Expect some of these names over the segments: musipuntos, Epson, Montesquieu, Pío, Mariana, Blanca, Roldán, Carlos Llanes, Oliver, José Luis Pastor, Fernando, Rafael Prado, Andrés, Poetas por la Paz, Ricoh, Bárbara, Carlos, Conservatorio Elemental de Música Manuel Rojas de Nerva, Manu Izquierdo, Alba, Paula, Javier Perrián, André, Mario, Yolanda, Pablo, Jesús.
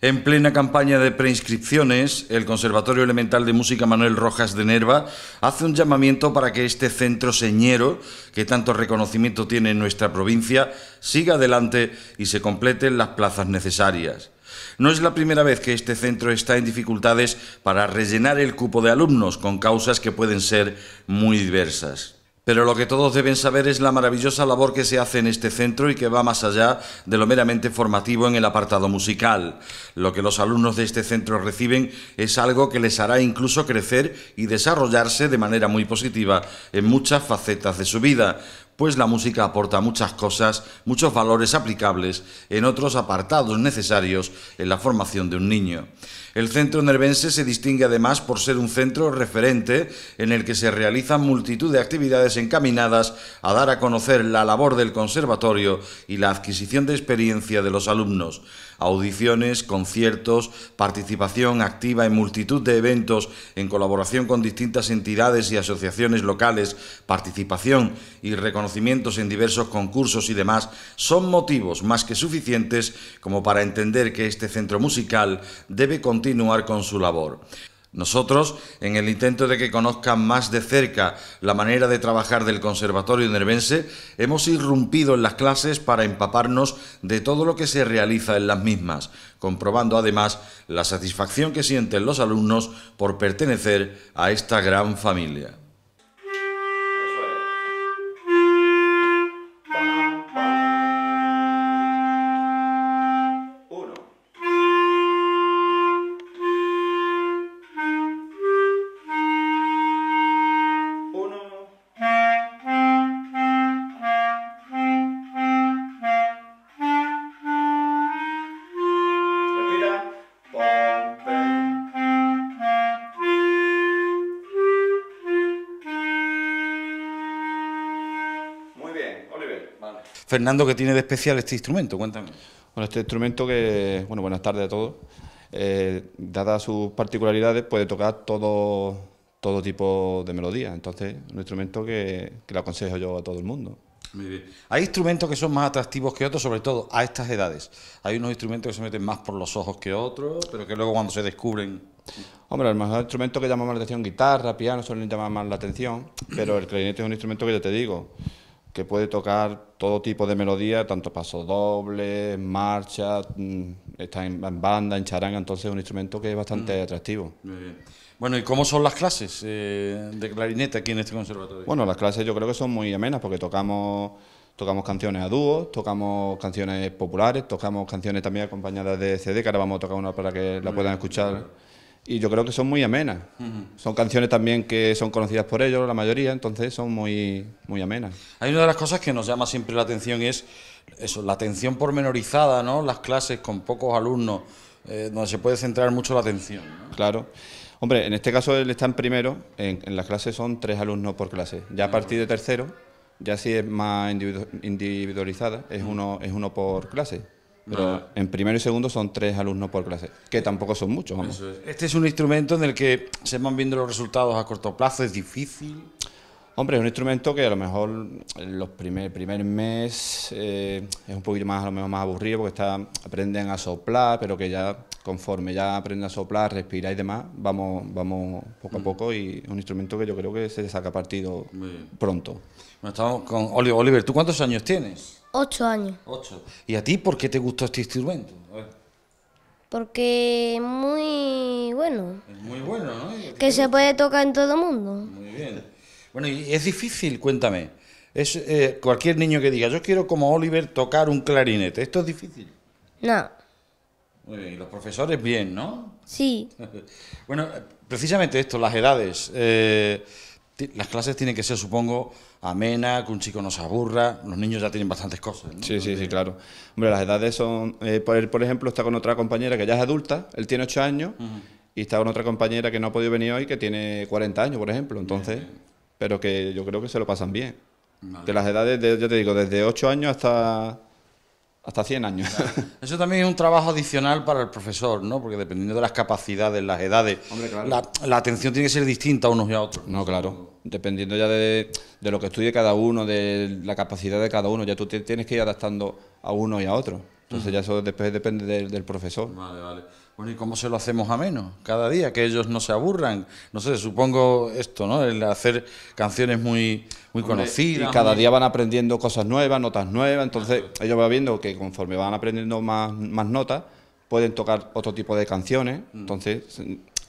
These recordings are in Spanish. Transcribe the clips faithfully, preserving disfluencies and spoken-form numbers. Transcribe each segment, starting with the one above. En plena campaña de preinscripciones, el Conservatorio Elemental de Música Manuel Rojas de Nerva hace un llamamiento para que este centro señero, que tanto reconocimiento tiene en nuestra provincia, siga adelante y se completen las plazas necesarias. No es la primera vez que este centro está en dificultades para rellenar el cupo de alumnos, con causas que pueden ser muy diversas. Pero lo que todos deben saber es la maravillosa labor que se hace en este centro y que va más allá de lo meramente formativo en el apartado musical. Lo que los alumnos de este centro reciben es algo que les hará incluso crecer y desarrollarse de manera muy positiva en muchas facetas de su vida, pues la música aporta muchas cosas, muchos valores aplicables en otros apartados necesarios en la formación de un niño. El centro nervense se distingue además por ser un centro referente en el que se realizan multitud de actividades encaminadas a dar a conocer la labor del conservatorio y la adquisición de experiencia de los alumnos. Audiciones, conciertos, participación activa en multitud de eventos en colaboración con distintas entidades y asociaciones locales, participación y reconocimientos en diversos concursos y demás, son motivos más que suficientes como para entender que este centro musical debe continuar con su labor. Nosotros, en el intento de que conozcan más de cerca la manera de trabajar del Conservatorio Nervense, hemos irrumpido en las clases para empaparnos de todo lo que se realiza en las mismas, comprobando además la satisfacción que sienten los alumnos por pertenecer a esta gran familia. Fernando, ¿qué tiene de especial este instrumento? Cuéntame. Bueno, este instrumento que, bueno, buenas tardes a todos. Eh, dadas sus particularidades, puede tocar todo, todo tipo de melodías. Entonces, un instrumento que, que le aconsejo yo a todo el mundo. Muy bien. Hay instrumentos que son más atractivos que otros, sobre todo a estas edades. Hay unos instrumentos que se meten más por los ojos que otros, pero que luego cuando se descubren... Hombre, el mejor instrumento que llama más la atención, guitarra, piano, suelen llamar más la atención, pero el clarinete es un instrumento que ya te digo... que puede tocar todo tipo de melodía, tanto pasodobles, marchas, está en banda, en charanga, entonces es un instrumento que es bastante mm. atractivo. Muy bien. Bueno, ¿y cómo son las clases eh, de clarinete aquí en este conservatorio? Bueno, las clases yo creo que son muy amenas porque tocamos, tocamos canciones a dúos, tocamos canciones populares, tocamos canciones también acompañadas de C D, que ahora vamos a tocar una para que la puedan escuchar. Claro. Y yo creo que son muy amenas. Uh-huh. Son canciones también que son conocidas por ellos, la mayoría, entonces son muy, muy amenas. Hay una de las cosas que nos llama siempre la atención es eso, la atención pormenorizada, ¿no? Las clases con pocos alumnos, eh, donde se puede centrar mucho la atención, ¿no? Claro. Hombre, en este caso él está en primero, en, en las clases son tres alumnos por clase. Ya a partir de tercero, ya sí es más individu- individualizada, es uno, es uno por clase. Pero en primero y segundo son tres alumnos por clase, que tampoco son muchos, vamos. Este es un instrumento en el que se van viendo los resultados a corto plazo, ¿es difícil? Hombre, es un instrumento que a lo mejor los primer, primer mes eh, es un poquito más, a lo mejor más aburrido porque está, aprenden a soplar, pero que ya conforme ya aprenden a soplar, respirar y demás, vamos, vamos poco a poco y es un instrumento que yo creo que se saca partido pronto. Bueno, estamos con Oliver. ¿Tú cuántos años tienes? Ocho años. Ocho. ¿Y a ti por qué te gustó este instrumento? A ver. Porque es muy bueno. Es muy bueno, ¿no? Que se puede tocar en todo el mundo. Muy bien. Bueno, y es difícil, cuéntame. Es eh, cualquier niño que diga, yo quiero como Oliver tocar un clarinete. ¿Esto es difícil? No. Muy bien. Y los profesores bien, ¿no? Sí. Bueno, precisamente esto, las edades... Eh, Las clases tienen que ser, supongo, amena, que un chico no se aburra. Los niños ya tienen bastantes cosas, ¿no? Sí, sí, sí, claro. Hombre, las edades son... Eh, por, por ejemplo, está con otra compañera que ya es adulta, él tiene ocho años, uh-huh. y está con otra compañera que no ha podido venir hoy, que tiene cuarenta años, por ejemplo. Entonces, bien, bien. Pero que yo creo que se lo pasan bien. Vale. De las edades, de, yo te digo, desde ocho años hasta... hasta cien años. Claro. Eso también es un trabajo adicional para el profesor, ¿no? Porque dependiendo de las capacidades, las edades, hombre, claro. la, la atención tiene que ser distinta a unos y a otros. No, claro. Dependiendo ya de, de lo que estudie cada uno, de la capacidad de cada uno, ya tú te tienes que ir adaptando a uno y a otro. Entonces ya eso después depende del, del profesor. Vale, vale. Bueno, ¿y cómo se lo hacemos ameno? Cada día, que ellos no se aburran. No sé, supongo esto, ¿no? El hacer canciones muy, muy Hombre, conocidas. Cada día van aprendiendo cosas nuevas, notas nuevas. Entonces claro, ellos van viendo que conforme van aprendiendo más, más notas, pueden tocar otro tipo de canciones. Mm. Entonces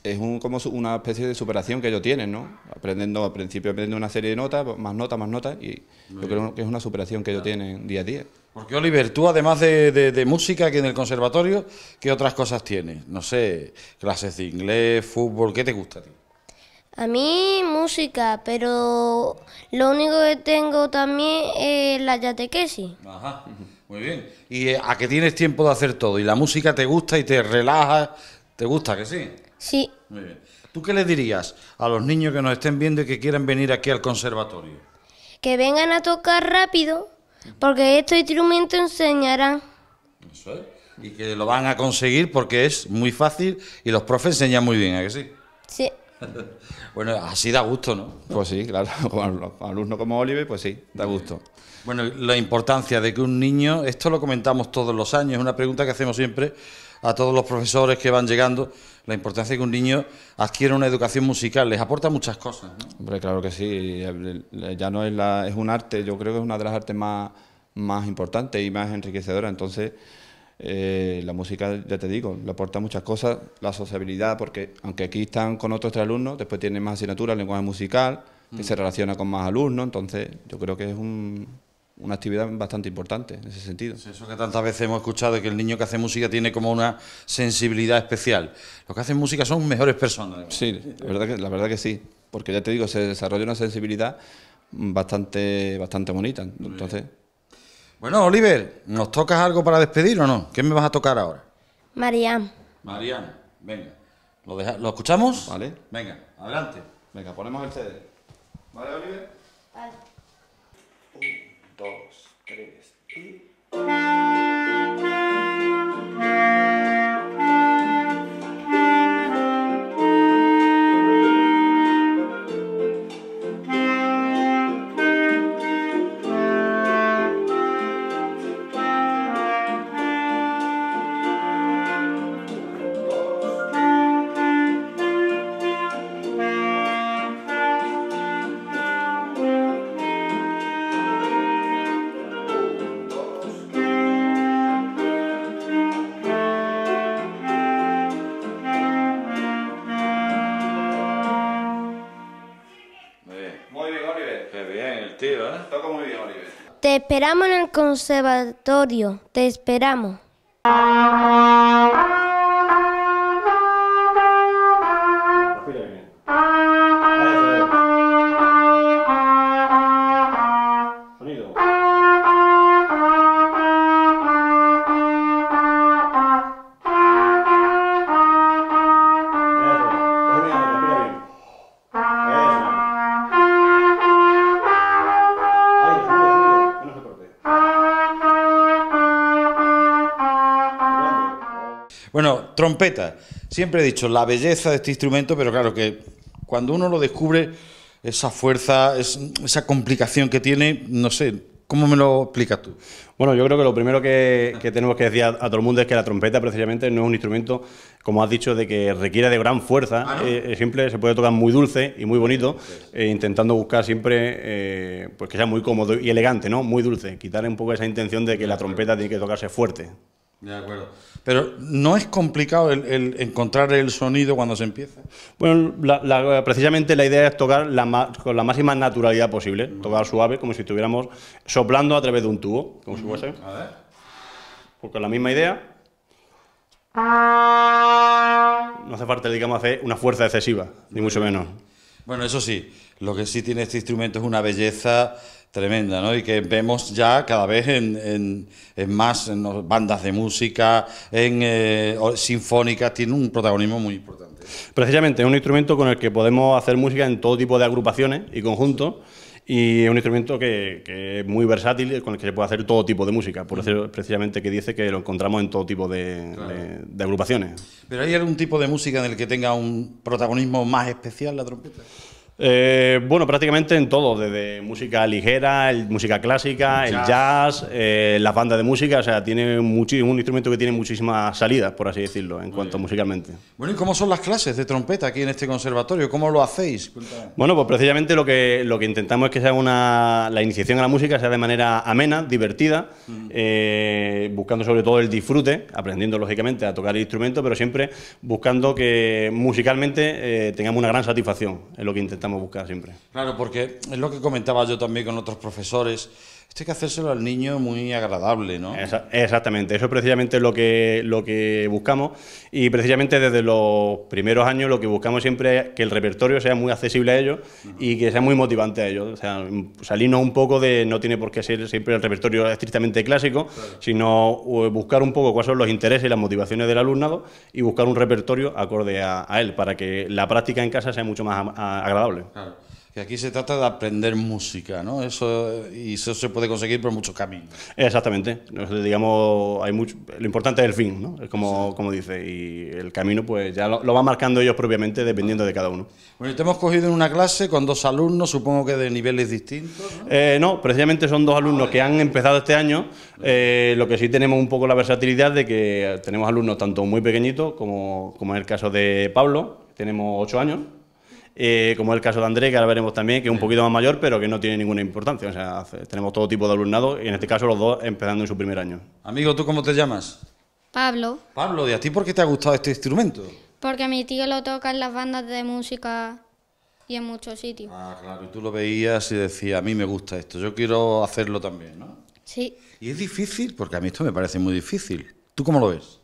es un, como una especie de superación que ellos tienen, ¿no? Aprendiendo, al principio aprendiendo una serie de notas, más notas, más notas, y yo creo que es una superación que ellos tienen día a día. Porque, Oliver, tú además de, de, de música, que en el conservatorio, ¿qué otras cosas tienes? No sé, clases de inglés, fútbol, ¿qué te gusta a ti? A mí música, pero lo único que tengo también es la catequesis. Ajá, muy bien. ¿Y a qué tienes tiempo de hacer todo? ¿Y la música te gusta y te relaja? ¿Te gusta que sí? Sí. Muy bien. ¿Tú qué les dirías a los niños que nos estén viendo y que quieran venir aquí al conservatorio? Que vengan a tocar rápido, porque este instrumento enseñarán. Eso es. Y que lo van a conseguir porque es muy fácil y los profes enseñan muy bien, ¿a que sí? Sí. Bueno, así da gusto, ¿no? Pues sí, claro, como alumno como Oliver, pues sí, da gusto. Bueno, la importancia de que un niño, esto lo comentamos todos los años, es una pregunta que hacemos siempre a todos los profesores que van llegando, la importancia de que un niño adquiera una educación musical, les aporta muchas cosas, ¿no? Hombre, claro que sí, ya no es, la, es un arte, yo creo que es una de las artes más, más importantes y más enriquecedoras, entonces eh, la música, ya te digo, le aporta muchas cosas, la sociabilidad, porque aunque aquí están con otros tres alumnos, después tienen más asignaturas, lenguaje musical, mm. que se relaciona con más alumnos, entonces yo creo que es un... una actividad bastante importante en ese sentido. Es eso que tantas veces hemos escuchado, que el niño que hace música tiene como una sensibilidad especial. Los que hacen música son mejores personas. Sí, la verdad que, la verdad que sí, porque ya te digo, se desarrolla una sensibilidad bastante, bastante bonita. Entonces, bueno, Oliver, ¿nos tocas algo para despedir o no? ¿Qué me vas a tocar ahora? Mariana. Mariana, venga. ¿Lo, deja, ¿Lo escuchamos? Vale. Venga, adelante. Venga, ponemos el C D. ¿Vale, Oliver? Vale. Uy. Dos, tres y... Te esperamos en el conservatorio, te esperamos. Bueno, trompeta. Siempre he dicho la belleza de este instrumento, pero claro que cuando uno lo descubre, esa fuerza, esa complicación que tiene, no sé, ¿cómo me lo explicas tú? Bueno, yo creo que lo primero que, que tenemos que decir a, a todo el mundo es que la trompeta precisamente no es un instrumento, como has dicho, de que requiera de gran fuerza. Ah, ¿no? eh, siempre se puede tocar muy dulce y muy bonito, eh, intentando buscar siempre eh, pues que sea muy cómodo y elegante, ¿no? Muy dulce, quitarle un poco esa intención de que la trompeta tiene que tocarse fuerte. De acuerdo. Pero ¿no es complicado el, el encontrar el sonido cuando se empieza? Bueno, la, la, precisamente la idea es tocar la ma, con la máxima naturalidad posible, uh-huh. tocar suave, como si estuviéramos soplando a través de un tubo, como uh-huh. si fuese. A ver. Porque la misma idea. No hace falta, digamos, hacer una fuerza excesiva, ni mucho menos. Bueno, eso sí, lo que sí tiene este instrumento es una belleza tremenda, ¿no? Y que vemos ya cada vez en, en, en más en bandas de música, en eh, sinfónicas, tiene un protagonismo muy importante. Precisamente, es un instrumento con el que podemos hacer música en todo tipo de agrupaciones y conjuntos, y es un instrumento que, que es muy versátil, con el que se puede hacer todo tipo de música, por eso precisamente que dice que lo encontramos en todo tipo de, claro. de, de agrupaciones. ¿Pero hay algún tipo de música en el que tenga un protagonismo más especial la trompeta? Eh, bueno, prácticamente en todo, desde música ligera, el, música clásica, el jazz, el jazz eh, las bandas de música, o sea, tiene muchísimo, un instrumento que tiene muchísimas salidas, por así decirlo, en Muy cuanto bien. musicalmente. Bueno, ¿y cómo son las clases de trompeta aquí en este conservatorio? ¿Cómo lo hacéis? Cuéntame. Bueno, pues precisamente lo que, lo que intentamos es que sea una, la iniciación a la música sea de manera amena, divertida, mm. eh, buscando sobre todo el disfrute, aprendiendo lógicamente a tocar el instrumento, pero siempre buscando que musicalmente eh, tengamos una gran satisfacción, es lo que intentamos buscar siempre. Claro, porque es lo que comentaba yo también con otros profesores, esto hay que hacérselo al niño muy agradable, ¿no? Exactamente, eso es precisamente lo que, lo que buscamos, y precisamente desde los primeros años lo que buscamos siempre es que el repertorio sea muy accesible a ellos uh-huh. y que sea muy motivante a ellos, o sea, salirnos un poco de, no tiene por qué ser siempre el repertorio estrictamente clásico, claro. sino buscar un poco cuáles son los intereses y las motivaciones del alumnado y buscar un repertorio acorde a, a él, para que la práctica en casa sea mucho más a, a, agradable. Claro. Que aquí se trata de aprender música, ¿no? Eso, y eso se puede conseguir por muchos caminos. Exactamente. Entonces, digamos, hay mucho, lo importante es el fin, ¿no? Es como, como dice, y el camino pues ya lo, lo van marcando ellos propiamente dependiendo de cada uno. Bueno, y te hemos cogido en una clase con dos alumnos, supongo que de niveles distintos, ¿no? Eh, no, precisamente son dos alumnos ah, que han empezado este año, eh, lo que sí tenemos un poco la versatilidad de que tenemos alumnos tanto muy pequeñitos como, como en el caso de Pablo, que tenemos ocho años, Eh, como es el caso de André, que ahora veremos también, que es un poquito más mayor, pero que no tiene ninguna importancia. O sea, tenemos todo tipo de alumnado, y en este caso los dos empezando en su primer año. Amigo, ¿tú cómo te llamas? Pablo. Pablo, ¿y a ti por qué te ha gustado este instrumento? Porque mi tío lo toca en las bandas de música y en muchos sitios. Ah, claro, y tú lo veías y decías, a mí me gusta esto, yo quiero hacerlo también, ¿no? Sí. ¿Y es difícil? Porque a mí esto me parece muy difícil. ¿Tú cómo lo ves?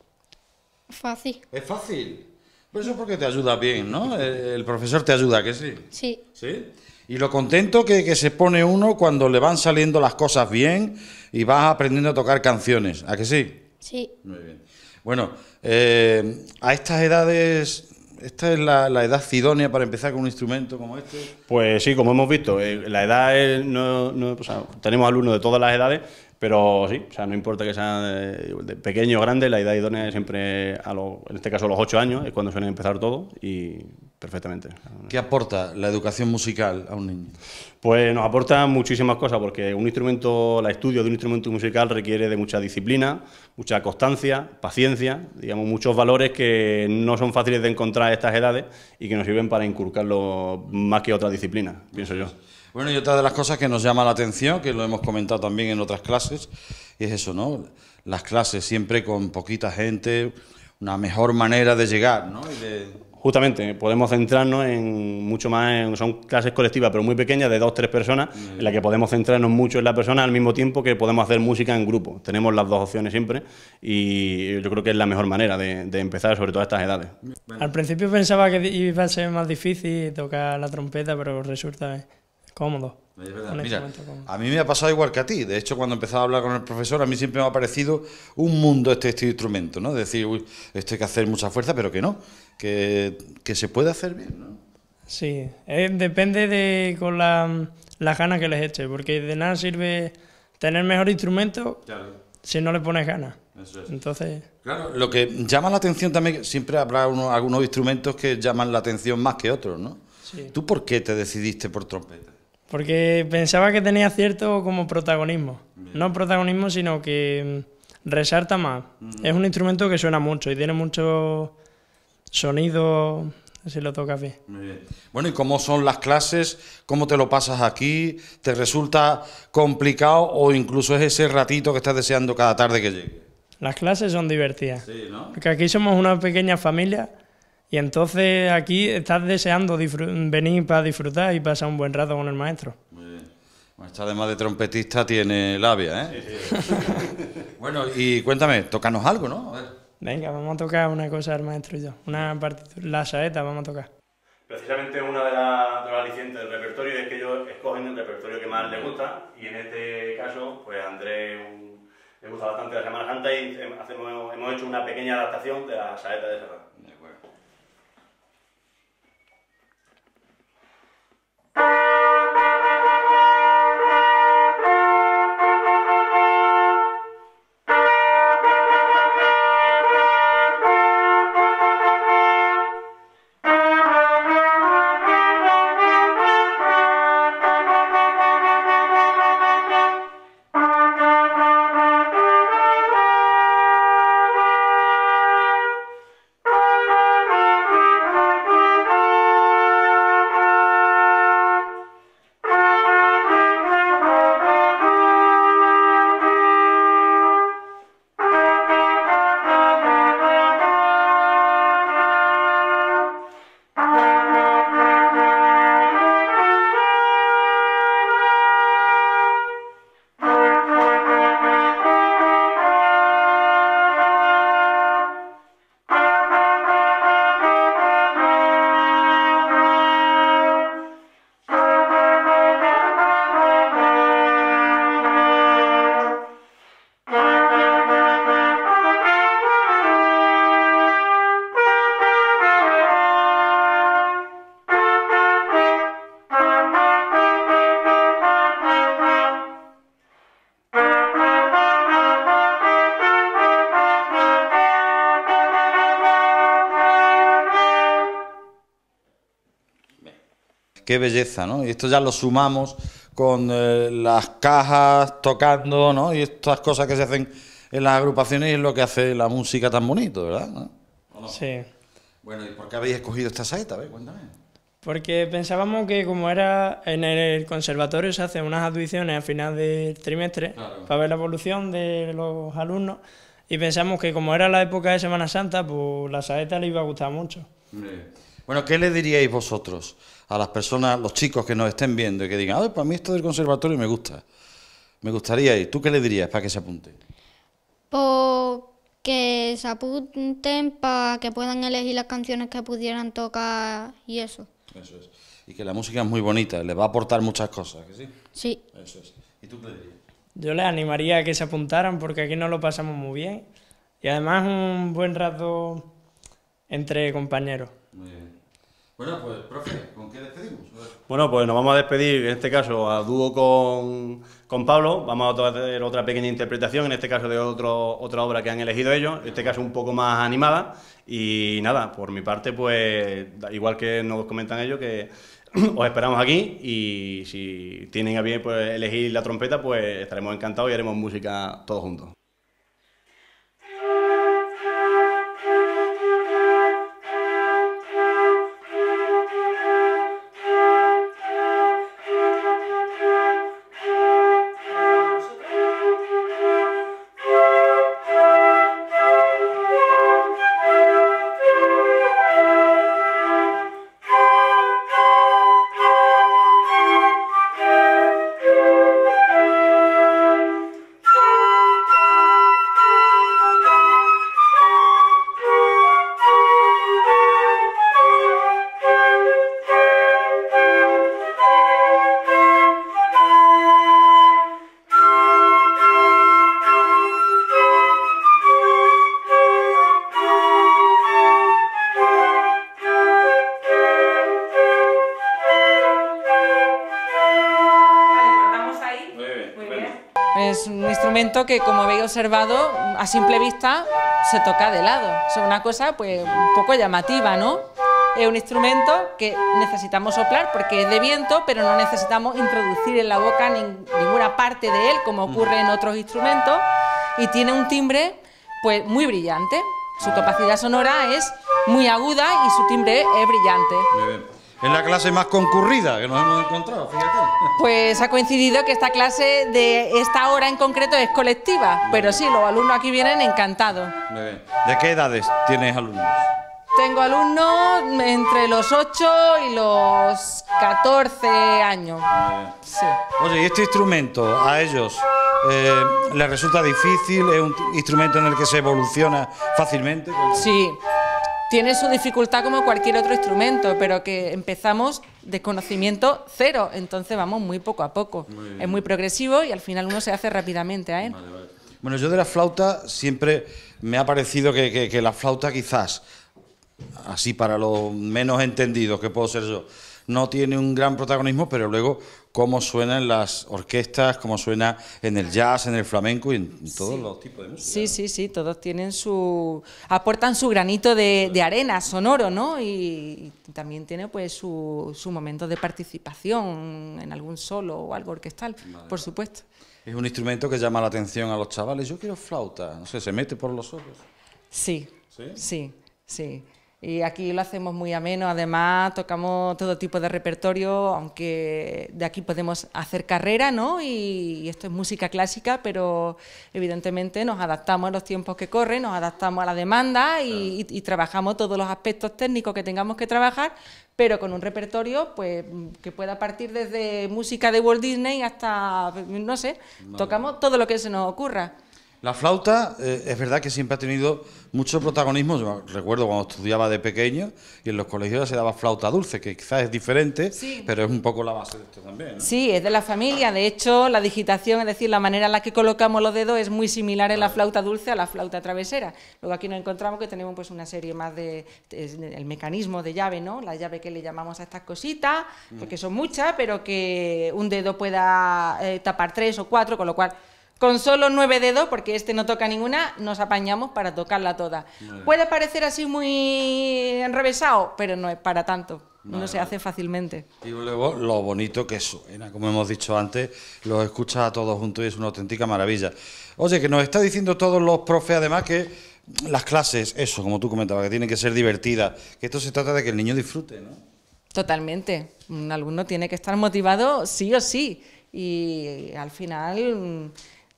Fácil. ¿Es fácil? Pues eso es porque te ayuda bien, ¿no? El profesor te ayuda, ¿que sí? Sí. ¿Sí? Y lo contento que, que se pone uno cuando le van saliendo las cosas bien y vas aprendiendo a tocar canciones, ¿a que sí? Sí. Muy bien. Bueno, eh, a estas edades... ¿Esta es la, la edad idónea para empezar con un instrumento como este? Pues sí, como hemos visto, eh, la edad es, no, no, o sea, tenemos alumnos de todas las edades, pero sí, o sea, no importa que sean de, de pequeño o grande, la edad idónea es siempre, a lo, en este caso a los ocho años, es cuando suelen empezar todo y perfectamente. ¿Qué aporta la educación musical a un niño? Pues nos aporta muchísimas cosas, porque un instrumento, el estudio de un instrumento musical requiere de mucha disciplina, mucha constancia, paciencia, digamos, muchos valores que no son fáciles de encontrar a estas edades y que nos sirven para inculcarlo más que otras disciplinas, pienso yo. Bueno, y otra de las cosas que nos llama la atención, que lo hemos comentado también en otras clases, es eso, ¿no? Las clases siempre con poquita gente, una mejor manera de llegar, ¿no? Y de... Justamente, podemos centrarnos en mucho más, en, son clases colectivas pero muy pequeñas, de dos o tres personas, en las que podemos centrarnos mucho en la persona al mismo tiempo que podemos hacer música en grupo. Tenemos las dos opciones siempre y yo creo que es la mejor manera de, de empezar, sobre todo a estas edades. Al principio pensaba que iba a ser más difícil tocar la trompeta, pero resulta cómodo. Es verdad. Mira, a mí me ha pasado igual que a ti. De hecho, cuando empezaba a hablar con el profesor, a mí siempre me ha parecido un mundo este, este instrumento, ¿no? Decir, uy, esto hay que hacer mucha fuerza, pero que no, que, que se puede hacer bien, ¿no? Sí, eh, depende de con la, las ganas que les eche, porque de nada sirve tener mejor instrumento claro. si no le pones ganas. Eso es. Entonces, claro, lo que llama la atención también, siempre habrá uno, algunos instrumentos que llaman la atención más que otros, ¿no? Sí. ¿Tú por qué te decidiste por trompeta? Porque pensaba que tenía cierto como protagonismo. Bien. No protagonismo, sino que resalta más. Uh-huh. Es un instrumento que suena mucho y tiene mucho sonido, si lo tocas bien. Muy bien. Bueno, ¿y cómo son las clases? ¿Cómo te lo pasas aquí? ¿Te resulta complicado o incluso es ese ratito que estás deseando cada tarde que llegue? Las clases son divertidas. Sí, ¿no? Porque aquí somos una pequeña familia. Y entonces aquí estás deseando venir para disfrutar y pasar un buen rato con el maestro. Muy bien. Bueno, esta además de trompetista tiene labia, ¿eh? Sí, sí. Bueno, y cuéntame, tócanos algo, ¿no? A ver. Venga, vamos a tocar una cosa el maestro y yo. Una partitura, la saeta vamos a tocar. Precisamente una de las la alicientes del repertorio es que ellos escogen el repertorio que más les gusta. Y en este caso, pues Andrés un, le gusta bastante la Semana Santa y hacemos, hemos hecho una pequeña adaptación de la saeta de Serra. De acuerdo. qué belleza, ¿no? Y esto ya lo sumamos con eh, las cajas tocando, ¿no? Y estas cosas que se hacen en las agrupaciones es lo que hace la música tan bonito, ¿verdad? ¿No? ¿O no? Sí. Bueno, ¿y por qué habéis escogido esta saeta? A ver, cuéntame. Porque pensábamos que como era en el conservatorio se hacen unas audiciones al final del trimestre, claro, para ver la evolución de los alumnos, y pensamos que como era la época de Semana Santa, pues la saeta le iba a gustar mucho. Bien. Bueno, ¿qué le diríais vosotros a las personas, los chicos que nos estén viendo y que digan, ah, para mí esto del conservatorio me gusta, me gustaría ir? ¿Tú qué le dirías para que se apunten? Pues que se apunten para que puedan elegir las canciones que pudieran tocar y eso. Eso es. Y que la música es muy bonita, les va a aportar muchas cosas, ¿que sí? Sí. Eso es. ¿Y tú qué le dirías? Yo les animaría a que se apuntaran porque aquí nos lo pasamos muy bien y además un buen rato entre compañeros. Muy bien. Bueno, pues, profe, ¿con qué despedimos? Bueno, pues nos vamos a despedir, en este caso, a dúo con, con Pablo. Vamos a hacer otra pequeña interpretación, en este caso de otro, otra obra que han elegido ellos, en este caso un poco más animada. Y nada, por mi parte, pues, igual que nos comentan ellos, que os esperamos aquí y si tienen a bien pues, elegir la trompeta, pues estaremos encantados y haremos música todos juntos. Que como habéis observado, a simple vista se toca de lado. Es una cosa pues un poco llamativa, ¿no? Es un instrumento que necesitamos soplar porque es de viento, pero no necesitamos introducir en la boca ninguna parte de él, como ocurre en otros instrumentos, y tiene un timbre pues muy brillante. Su capacidad sonora es muy aguda y su timbre es brillante. Muy bien. Es la clase más concurrida que nos hemos encontrado, fíjate. Pues ha coincidido que esta clase de esta hora en concreto es colectiva, muy pero bien. Sí, los alumnos aquí vienen encantados. Muy bien. ¿De qué edades tienes alumnos? Tengo alumnos entre los ocho y los catorce años. Muy bien. Sí. Oye, ¿y este instrumento a ellos eh, les resulta difícil? ¿Es un instrumento en el que se evoluciona fácilmente? Sí. Tiene su dificultad como cualquier otro instrumento, pero que empezamos de conocimiento cero, entonces vamos muy poco a poco. Muy es muy progresivo y al final uno se hace rápidamente a él. Vale, vale. Bueno, yo de la flauta siempre me ha parecido que, que, que la flauta quizás, así para los menos entendidos que puedo ser yo, no tiene un gran protagonismo, pero luego cómo suena en las orquestas, cómo suena en el jazz, en el flamenco y en todos sí. los tipos de música. Sí, sí, sí, todos tienen su... aportan su granito de, de arena sonoro, ¿no? Y, y también tiene pues su, su momento de participación en algún solo o algo orquestal, vale, por supuesto. Es un instrumento que llama la atención a los chavales. Yo quiero flauta, no sé, se mete por los ojos. Sí, sí, sí, sí. Y aquí lo hacemos muy ameno, además tocamos todo tipo de repertorio, aunque de aquí podemos hacer carrera, ¿no? Y esto es música clásica, pero evidentemente nos adaptamos a los tiempos que corren, nos adaptamos a la demanda y, y, y trabajamos todos los aspectos técnicos que tengamos que trabajar, pero con un repertorio pues que pueda partir desde música de Walt Disney hasta, no sé, tocamos todo lo que se nos ocurra. La flauta eh, es verdad que siempre ha tenido mucho protagonismo. Yo recuerdo cuando estudiaba de pequeño y en los colegios se daba flauta dulce, que quizás es diferente, sí, pero es un poco la base de esto también, ¿no? Sí, es de la familia. De hecho, la digitación, es decir, la manera en la que colocamos los dedos es muy similar en la flauta dulce a la flauta travesera. Luego aquí nos encontramos que tenemos pues una serie más de, de el mecanismo de llave, ¿no? La llave que le llamamos a estas cositas, porque son muchas, pero que un dedo pueda eh, tapar tres o cuatro, con lo cual... con solo nueve dedos, porque este no toca ninguna, nos apañamos para tocarla toda. Puede parecer así muy enrevesado, pero no es para tanto. no, no se hace fácilmente. Y luego lo bonito que suena, como hemos dicho antes, los escuchas a todos juntos y es una auténtica maravilla. Oye, que nos está diciendo todos los profes además que las clases, eso, como tú comentabas, que tienen que ser divertidas, que esto se trata de que el niño disfrute, ¿no? Totalmente. Un alumno tiene que estar motivado sí o sí y al final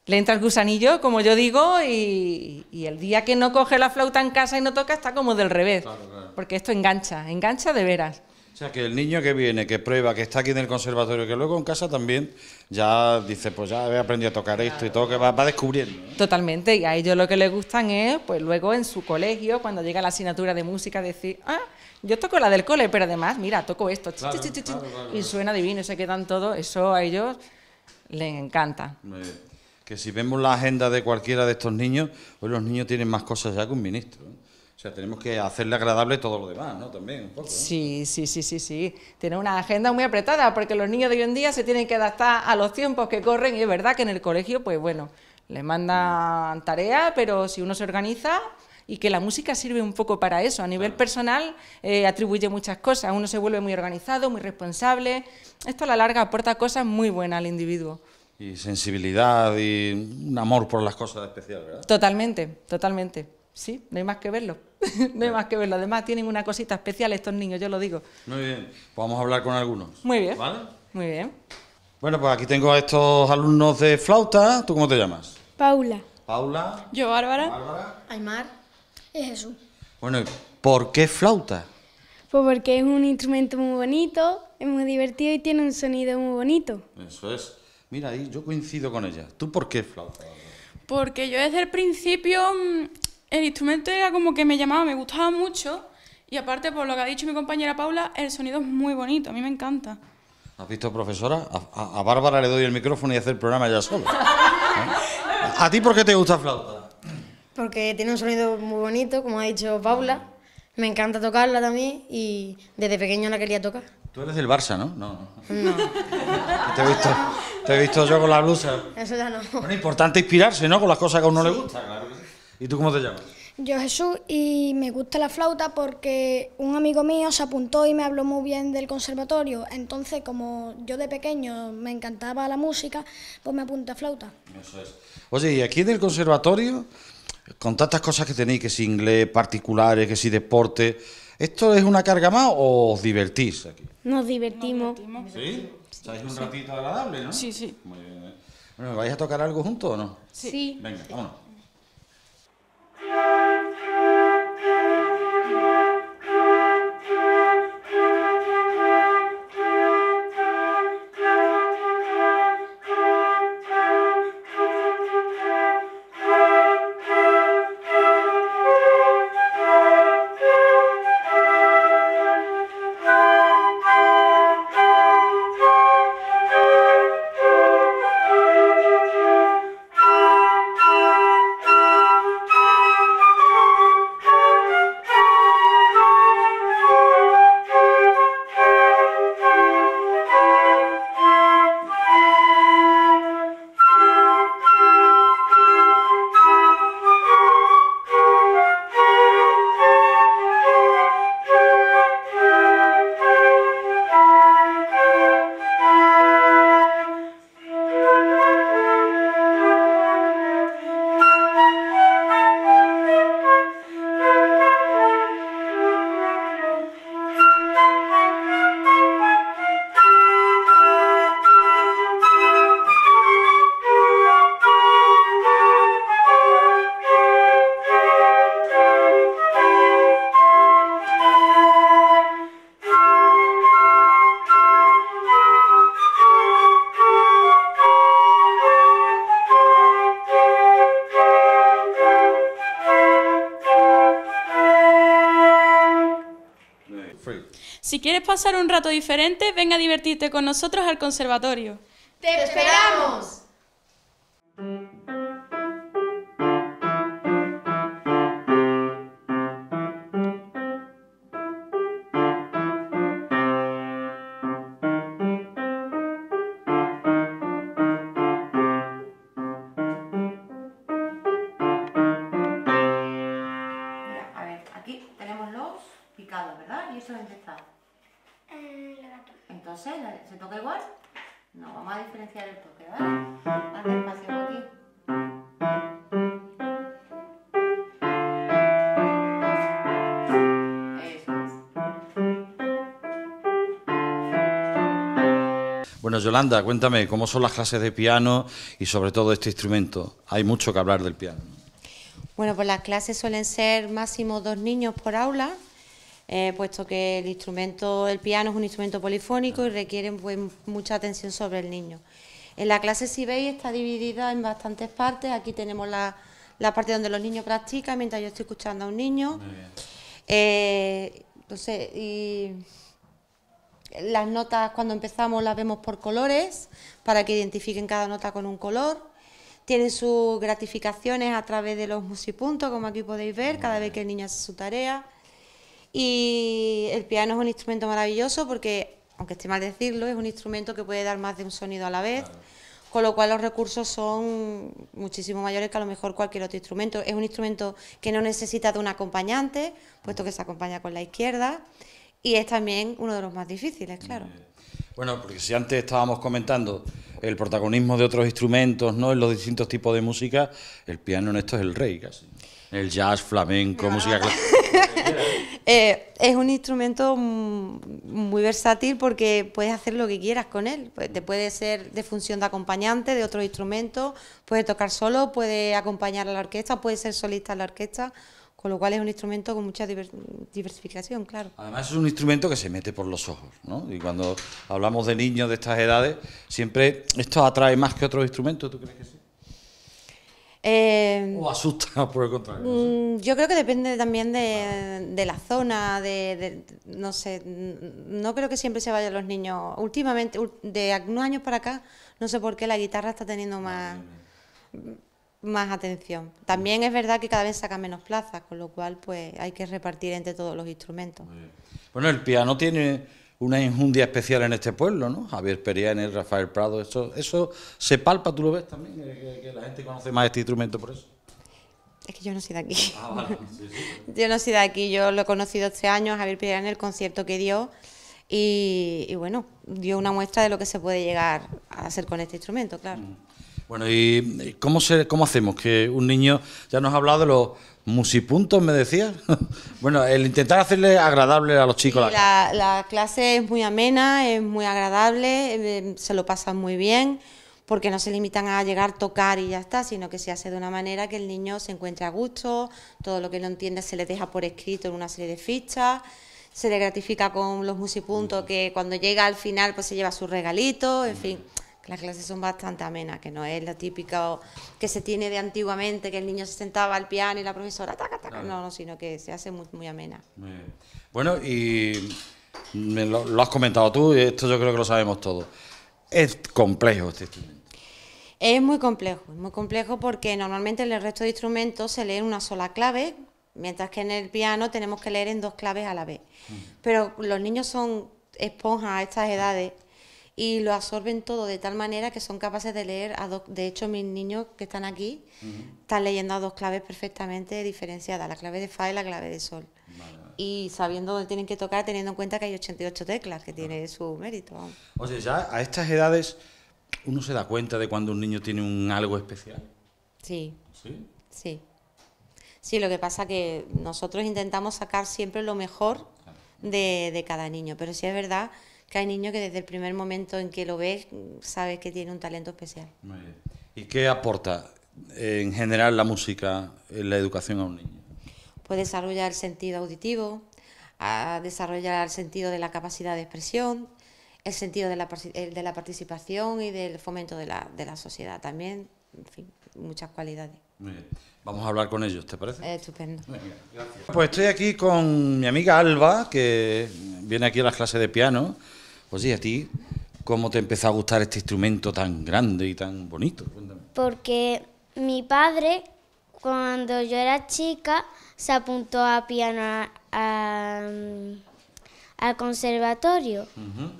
le entra el gusanillo, como yo digo, y, y el día que no coge la flauta en casa y no toca está como del revés, claro, claro. Porque esto engancha, engancha de veras. O sea, que el niño que viene, que prueba, que está aquí en el conservatorio, que luego en casa también ya dice, pues ya he aprendido a tocar esto y todo, que va, va descubriendo, ¿eh? Totalmente, y a ellos lo que les gustan es, pues luego en su colegio, cuando llega la asignatura de música, decir, ah, yo toco la del cole, pero además, mira, toco esto, claro, chi, chi, chi, claro, claro, claro. Y suena divino, se quedan todos, eso a ellos les encanta. Muy bien. Que si vemos la agenda de cualquiera de estos niños, hoy los niños tienen más cosas ya que un ministro, ¿eh? O sea, tenemos que hacerle agradable todo lo demás, ¿no? También, un poco, ¿no? Sí, sí, sí, sí, sí. Tienen una agenda muy apretada porque los niños de hoy en día se tienen que adaptar a los tiempos que corren y es verdad que en el colegio, pues bueno, les mandan tarea, pero si uno se organiza y que la música sirve un poco para eso. A nivel claro. personal eh, atribuye muchas cosas. Uno se vuelve muy organizado, muy responsable. Esto a la larga aporta cosas muy buenas al individuo. Y sensibilidad y un amor por las cosas especiales, ¿verdad? Totalmente, totalmente. Sí, no hay más que verlo, no hay más que verlo. Además tienen una cosita especial estos niños, yo lo digo. Muy bien, pues vamos a hablar con algunos. Muy bien, ¿vale? Muy bien. Bueno, pues aquí tengo a estos alumnos de flauta. ¿Tú cómo te llamas? Paula. Paula. Yo, Bárbara. Bárbara. Aymar. Y Jesús. Bueno, ¿y por qué flauta? Pues porque es un instrumento muy bonito, es muy divertido y tiene un sonido muy bonito. Eso es. Mira, ahí yo coincido con ella. ¿Tú por qué flauta? Porque yo desde el principio... el instrumento era como que me llamaba, me gustaba mucho y aparte, por lo que ha dicho mi compañera Paula, el sonido es muy bonito, a mí me encanta. ¿Has visto, profesora? A, a, a Bárbara le doy el micrófono y hace el programa ya sola. ¿Eh? ¿A ti por qué te gusta flauta? Porque tiene un sonido muy bonito, como ha dicho Paula. Me encanta tocarla también y desde pequeño la quería tocar. Tú eres del Barça, ¿no? No. No. Te he visto, te he visto yo con la blusa. Eso ya no. Bueno, importante inspirarse, ¿no? Con las cosas que a uno sí. le gusta, claro. ¿Y tú cómo te llamas? Yo, Jesús, y me gusta la flauta porque un amigo mío se apuntó y me habló muy bien del conservatorio. Entonces, como yo de pequeño me encantaba la música, pues me apunté a flauta. Eso es. Oye, y aquí en el conservatorio, con tantas cosas que tenéis, que si inglés, particulares, que si deporte, ¿esto es una carga más o os divertís aquí? Nos divertimos. Nos divertimos. ¿Sí? ¿Estáis un ratito agradable, no? Sí, sí. Muy bien, ¿eh? Bueno, ¿vais a tocar algo juntos o no? Sí. sí. Venga, sí. vámonos. Si quieres pasar un rato diferente, ven a divertirte con nosotros al conservatorio. ¡Te esperamos! Mira, a ver, aquí tenemos los picados, ¿verdad? Y eso es empezado. Eh, la gato. Entonces, ¿se toca igual? No, vamos a diferenciar el toque, ¿vale? Más despacio por aquí. Bueno, Yolanda, cuéntame, ¿cómo son las clases de piano y sobre todo este instrumento? Hay mucho que hablar del piano. Bueno, pues las clases suelen ser máximo dos niños por aula, eh, puesto que el instrumento, el piano es un instrumento polifónico y requiere pues, mucha atención sobre el niño. En la clase, si veis, está dividida en bastantes partes. Aquí tenemos la, la parte donde los niños practican, mientras yo estoy escuchando a un niño. Muy bien. Eh, entonces, y... Las notas cuando empezamos las vemos por colores, para que identifiquen cada nota con un color. Tienen sus gratificaciones a través de los musipuntos, como aquí podéis ver, cada vez que el niño hace su tarea. Y el piano es un instrumento maravilloso porque, aunque esté mal decirlo, es un instrumento que puede dar más de un sonido a la vez, claro. Con lo cual los recursos son muchísimo mayores que a lo mejor cualquier otro instrumento. Es un instrumento que no necesita de un acompañante, puesto que se acompaña con la izquierda. Y es también uno de los más difíciles, claro. Bueno, porque si antes estábamos comentando el protagonismo de otros instrumentos, ¿no?, en los distintos tipos de música, el piano en esto es el rey casi. El jazz, flamenco, no. música clásica. eh, es un instrumento muy versátil porque puedes hacer lo que quieras con él. Te puede ser de función de acompañante de otros instrumentos, puede tocar solo, puede acompañar a la orquesta, puede ser solista en la orquesta. Con lo cual es un instrumento con mucha diversificación, claro. Además es un instrumento que se mete por los ojos, ¿no? Y cuando hablamos de niños de estas edades, siempre esto atrae más que otros instrumentos, ¿tú crees que sí? Eh, ¿O asusta, por el contrario? No sé. Yo creo que depende también de, de la zona, de, de... no sé, no creo que siempre se vayan los niños. Últimamente, de algunos años para acá, no sé por qué la guitarra está teniendo más... más atención. También es verdad que cada vez sacan menos plazas, con lo cual pues hay que repartir entre todos los instrumentos. Bueno, el piano tiene una enjundia especial en este pueblo, ¿no? Javier Perrián, Rafael Prado, eso, eso se palpa, tú lo ves también, que, que la gente conoce más este instrumento por eso. Es que yo no soy de aquí. Ah, vale. Sí, sí, sí. Yo no soy de aquí, yo lo he conocido este año, a Javier Perrián, el concierto que dio. Y, y bueno, dio una muestra de lo que se puede llegar a hacer con este instrumento, claro. Mm. Bueno, ¿y cómo, se, cómo hacemos que un niño, ya nos ha hablado de los musipuntos, me decías? Bueno, el intentar hacerle agradable a los chicos. Sí, la, la clase es muy amena, es muy agradable, eh, se lo pasan muy bien, porque no se limitan a llegar, tocar y ya está, sino que se hace de una manera que el niño se encuentre a gusto, todo lo que no entienda se le deja por escrito en una serie de fichas, se le gratifica con los musipuntos, que cuando llega al final pues se lleva su regalito, en fin... Las clases son bastante amenas, que no es lo típico que se tiene de antiguamente, que el niño se sentaba al piano y la profesora taca, taca. No, no, sino que se hace muy, muy amena. Muy bien. Bueno, y me lo, lo has comentado tú, y esto yo creo que lo sabemos todos. Es complejo este instrumento. Es muy complejo, es muy complejo porque normalmente en el resto de instrumentos se lee en una sola clave, mientras que en el piano tenemos que leer en dos claves a la vez. Mm. Pero los niños son esponjas a estas edades. Y lo absorben todo de tal manera que son capaces de leer a dos... De hecho, mis niños que están aquí uh-huh. están leyendo a dos claves perfectamente diferenciadas, la clave de fa y la clave de sol. Vale. Y sabiendo dónde tienen que tocar, teniendo en cuenta que hay ochenta y ocho teclas, que claro. tiene su mérito. O sea, ya a estas edades uno se da cuenta de cuando un niño tiene un algo especial. Sí. ¿Sí? Sí. Sí, lo que pasa que nosotros intentamos sacar siempre lo mejor claro. de, de cada niño, pero sí es verdad... que hay niños que desde el primer momento en que lo ves, sabes que tiene un talento especial. Muy bien. ¿Y qué aporta en general la música en la educación a un niño? Puede desarrollar el sentido auditivo, a desarrollar el sentido de la capacidad de expresión, el sentido de la, de la participación y del fomento de la, de la sociedad también, en fin, muchas cualidades. Muy bien. Vamos a hablar con ellos, ¿te parece? Eh, estupendo. Bien, gracias. Pues estoy aquí con mi amiga Alba, que viene aquí a las clases de piano. Pues sí, ¿a ti cómo te empezó a gustar este instrumento tan grande y tan bonito? Cuéntame. Porque mi padre, cuando yo era chica, se apuntó a piano a, a, al conservatorio. Uh-huh.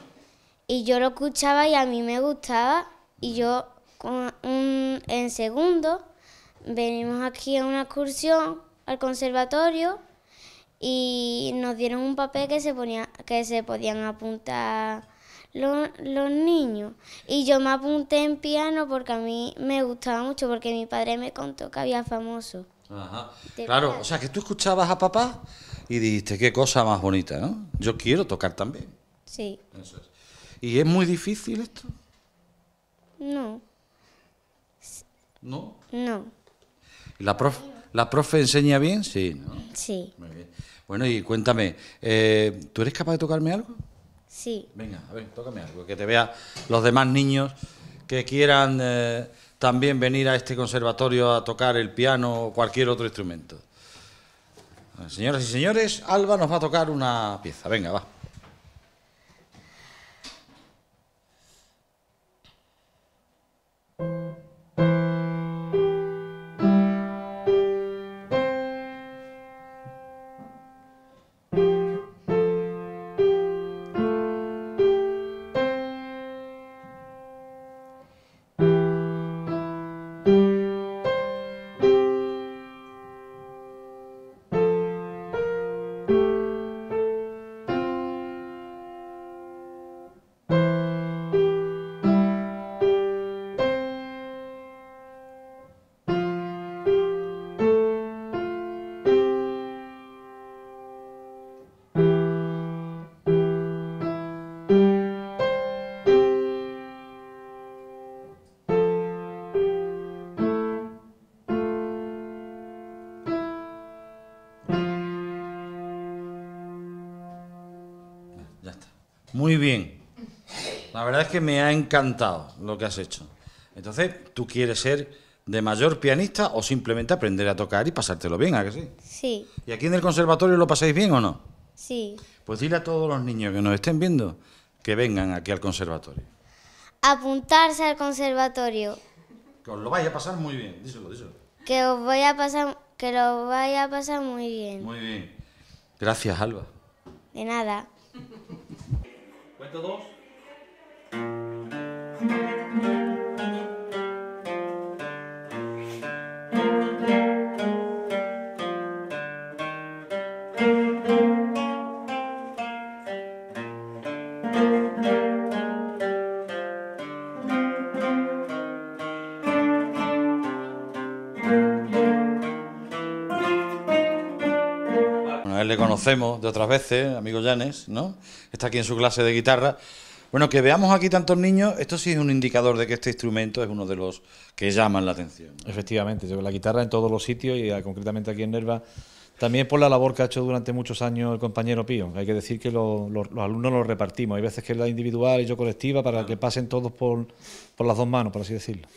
Y yo lo escuchaba y a mí me gustaba. Y yo con un, en segundo venimos aquí a una excursión al conservatorio y nos dieron un papel que se ponía, que se podían apuntar los, los niños. Y yo me apunté en piano porque a mí me gustaba mucho, porque mi padre me contó que había famosos. Ajá. Claro, piano. O sea, que tú escuchabas a papá y dijiste, qué cosa más bonita, ¿no? Yo quiero tocar también. Sí. Eso es. ¿Y es muy difícil esto? No. ¿No? No. ¿La profe, la profe enseña bien? Sí, ¿no? Sí. Muy bien. Bueno, y cuéntame, eh, ¿tú eres capaz de tocarme algo? Sí. Venga, a ver, tócame algo, que te vean los demás niños que quieran eh, también venir a este conservatorio a tocar el piano o cualquier otro instrumento. Señoras y señores, Alba nos va a tocar una pieza. Venga, va. Muy bien, la verdad es que me ha encantado lo que has hecho. Entonces, ¿tú quieres ser de mayor pianista o simplemente aprender a tocar y pasártelo bien, a que sí? Sí. ¿Y aquí en el conservatorio lo pasáis bien o no? Sí. Pues dile a todos los niños que nos estén viendo que vengan aquí al conservatorio. Apuntarse al conservatorio. Que os lo vais a pasar muy bien, díselo, díselo. Que os voy a pasar, que lo vais a pasar muy bien. Muy bien. Gracias, Alba. De nada. Cuento dos. Conocemos de otras veces, amigo Llanes, ¿no? Está aquí en su clase de guitarra. Bueno, que veamos aquí tantos niños, esto sí es un indicador de que este instrumento es uno de los que llaman la atención. Efectivamente, yo la guitarra en todos los sitios y concretamente aquí en Nerva, también por la labor que ha hecho durante muchos años el compañero Pío. Hay que decir que lo, lo, los alumnos los repartimos, hay veces que es la individual y yo colectiva para que pasen todos por, por las dos manos, por así decirlo.